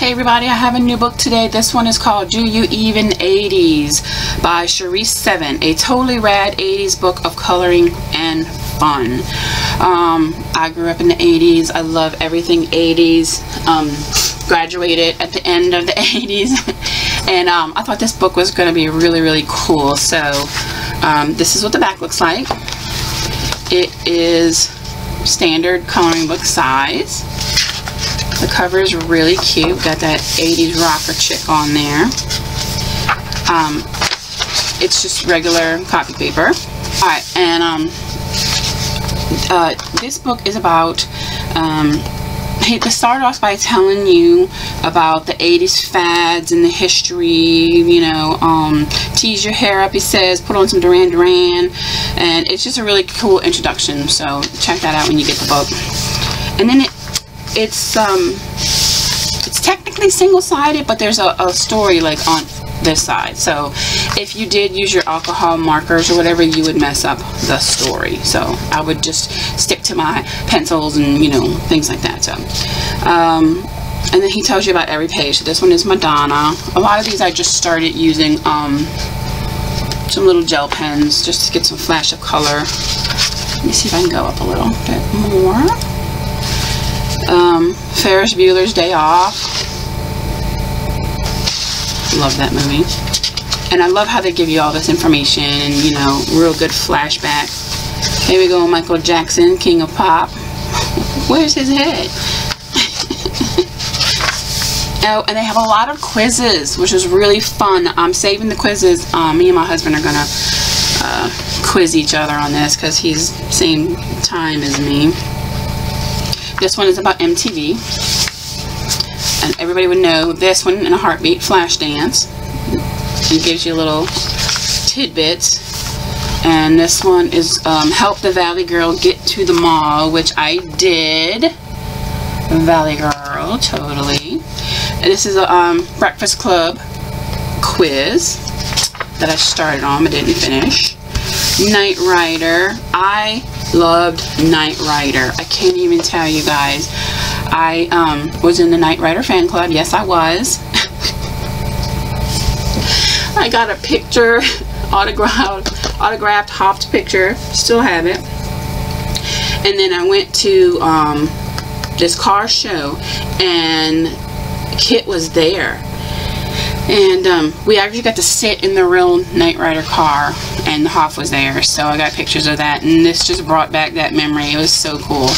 Hey everybody, I have a new book today. This one is called Do You Even 80s by Sherise Seven, a totally rad 80s book of coloring and fun. I grew up in the 80s. I love everything 80s. Graduated at the end of the 80s and I thought this book was going to be really cool. So this is what the back looks like. It is standard coloring book size. The cover is really cute. Got that 80s rocker chick on there. It's just regular copy paper. Alright, and this book is about, they start off by telling you about the 80s fads and the history, you know, tease your hair up, he says, put on some Duran Duran, and it's just a really cool introduction, so check that out when you get the book. And then it's technically single-sided, but there's a story like on this side, so if you did use your alcohol markers or whatever, you would mess up the story. So I would just stick to my pencils and, you know, things like that. So and then he tells you about every page. So this one is Madonna. A lot of these I just started using some little gel pens just to get some flash of color. Let me see if I can go up a little bit more. Ferris Bueller's Day Off. Love that movie. And I love how they give you all this information and, you know, real good flashback. Here we go, Michael Jackson, King of Pop. Where's his head? Oh, and they have a lot of quizzes, which is really fun. I'm saving the quizzes. Me and my husband are going to quiz each other on this because he's same time as me. This one is about MTV. And everybody would know this one in a heartbeat, Flashdance. It gives you little tidbits. And this one is help the Valley Girl get to the mall, which I did. Valley Girl, totally. And this is a Breakfast Club quiz that I started on but didn't finish. Knight Rider. I loved Knight Rider. I can't even tell you guys. I was in the Knight Rider fan club. Yes, I was. I got a picture, autographed Hoff's picture, still have it. And then I went to this car show and Kit was there. And we actually got to sit in the real Knight Rider car and Hoff was there. So I got pictures of that and this just brought back that memory. It was so cool.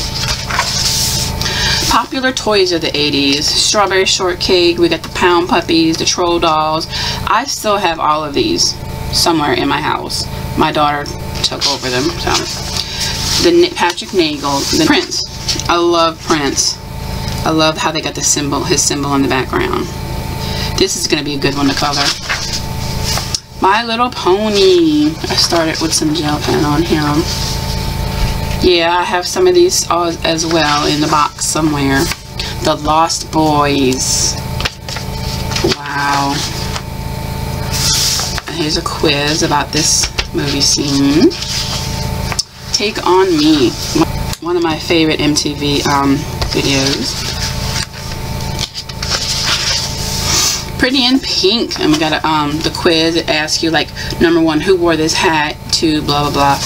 Popular toys of the 80s. Strawberry Shortcake, we got the Pound Puppies, the Troll Dolls. I still have all of these somewhere in my house. My daughter took over them. So. The Patrick Nagel, the Prince. I love Prince. I love how they got the symbol, his symbol in the background. This is going to be a good one to color. My Little Pony. I started with some gel pen on him. Yeah, I have some of these as well in the box somewhere. The Lost Boys. Wow. Here's a quiz about this movie scene. Take On Me. One of my favorite MTV videos. Pretty in Pink. And we got a, the quiz. It asks you, like, #1, who wore this hat to blah, blah, blah.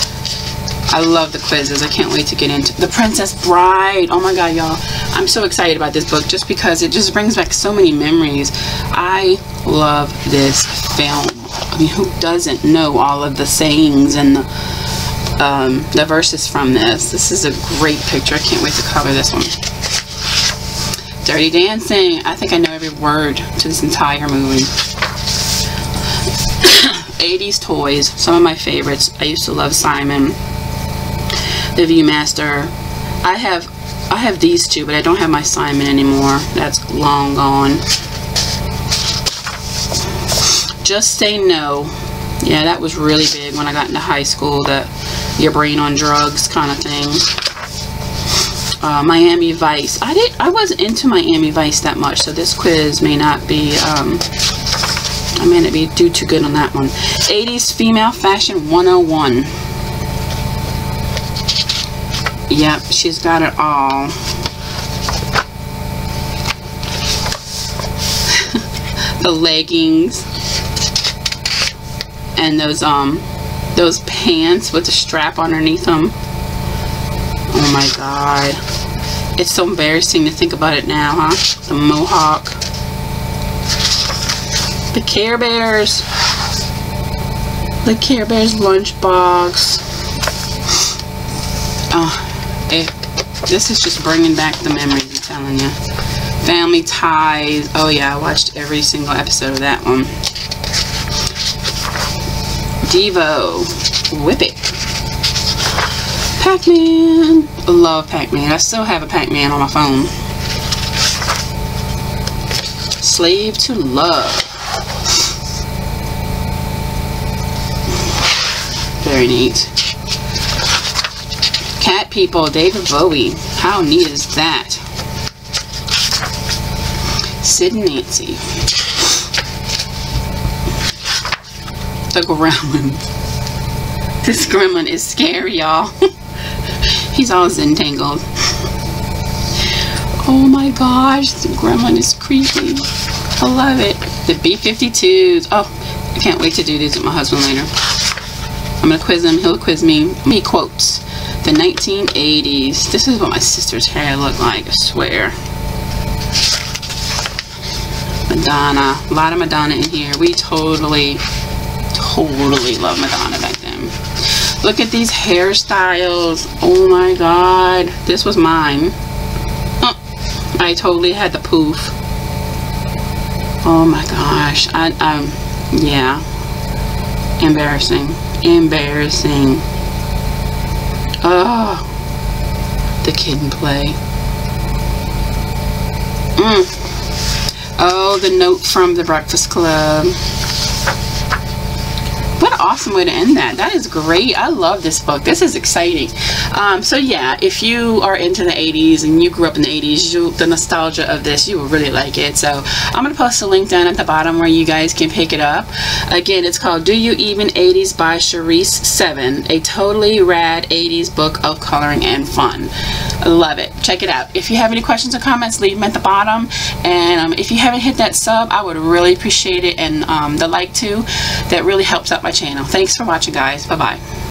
I love the quizzes. I can't wait to get into The Princess Bride. Oh my god, y'all. I'm so excited about this book just because it just brings back so many memories. I love this film. I mean, who doesn't know all of the sayings and the verses from this? This is a great picture. I can't wait to cover this one. Dirty Dancing. I think I know every word to this entire movie. 80s toys. Some of my favorites. I used to love Simon. The Viewmaster. I have these two, but I don't have my Simon anymore. That's long gone. Just Say No. Yeah, that was really big when I got into high school, the your brain on drugs kind of thing. Miami Vice. I wasn't into Miami Vice that much, so this quiz may not be I may not be do too good on that one. 80s Female Fashion 101. Yep, she's got it all. the leggings and those pants with the strap underneath them. Oh my god, it's so embarrassing to think about it now, huh? The mohawk, the Care Bears, the Care Bears lunchbox. Oh, this is just bringing back the memories, I'm telling you. Family Ties. Oh yeah, I watched every single episode of that one. Devo. Whip It. Pac-Man. I love Pac-Man. I still have a Pac-Man on my phone. Slave to Love. Very neat. Cat People, David Bowie. How neat is that? Sid and Nancy. The Gremlin. This Gremlin is scary, y'all. He's all entangled. Oh my gosh, the Gremlin is creepy. I love it. The B-52s. Oh, I can't wait to do these with my husband later. I'm gonna quiz him, he'll quiz me. Me quotes. The 1980s. This is what my sister's hair looked like, I swear. Madonna. A lot of Madonna in here. We totally love Madonna back then. Look at these hairstyles. Oh my god. This was mine. Oh, I totally had the poof. Oh my gosh. Yeah. Embarrassing. Embarrassing. Oh, the Kid and Play. Oh, the note from the Breakfast Club. What an awesome way to end that. That is great. I love this book. This is exciting. So yeah, if you are into the 80s and you grew up in the 80s, the nostalgia of this, you will really like it. So I'm going to post a link down at the bottom where you guys can pick it up. Again, it's called Do You Even 80s by Sherise Seven, a totally rad 80s book of coloring and fun. I love it. Check it out. If you have any questions or comments, leave them at the bottom. And if you haven't hit that sub, I would really appreciate it, and the like too. That really helps out my channel. Thanks for watching, guys. Bye-bye.